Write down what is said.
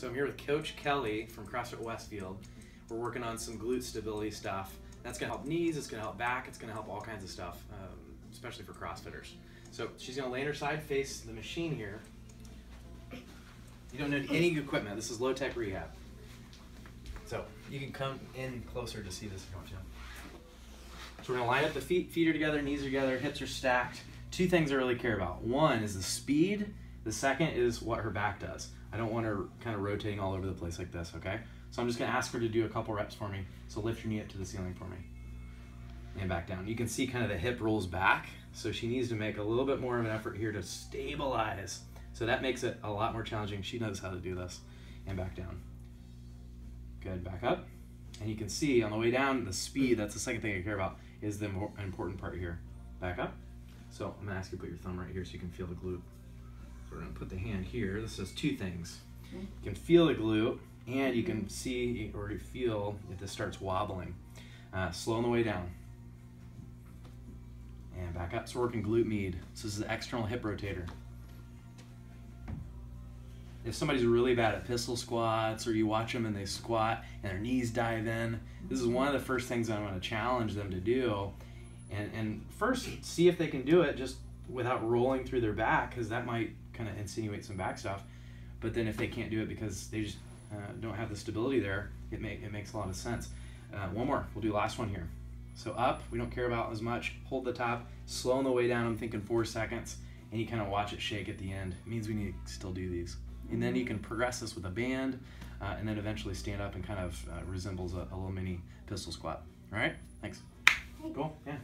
So I'm here with Coach Kelly from CrossFit Westfield. We're working on some glute stability stuff. That's gonna help knees, it's gonna help back, it's gonna help all kinds of stuff, especially for CrossFitters. So she's gonna lay on her side, face the machine here. You don't need any equipment. This is low-tech rehab. So you can come in closer to see this if you want to. So we're gonna line up the feet. Feet are together, knees are together, hips are stacked. Two things I really care about. One is the speed. The second is what her back does. I don't want her kind of rotating all over the place like this, okay? So I'm just gonna ask her to do a couple reps for me. So lift your knee up to the ceiling for me. And back down. You can see kind of the hip rolls back. So she needs to make a little bit more of an effort here to stabilize. So that makes it a lot more challenging. She knows how to do this. And back down. Good, back up. And you can see on the way down, the speed, that's the second thing I care about, is the important part here. Back up. So I'm gonna ask you to put your thumb right here so you can feel the glute. So we're gonna put the hand here. This does two things. You can feel the glute, and you can see or feel if this starts wobbling. Slow on the way down. And back up, so we're working glute med. So this is the external hip rotator. If somebody's really bad at pistol squats, or you watch them and they squat and their knees dive in, this is one of the first things I'm gonna challenge them to do. And first, see if they can do it just without rolling through their back, because that might kind of insinuate some back stuff. But then if they can't do it because they just don't have the stability there, it makes a lot of sense. One more, we'll do last one here. So up, we don't care about as much, hold the top, slow on the way down, I'm thinking 4 seconds, and you kind of watch it shake at the end. It means we need to still do these. And then you can progress this with a band, and then eventually stand up and kind of resembles a little mini pistol squat. All right, thanks. Cool, yeah.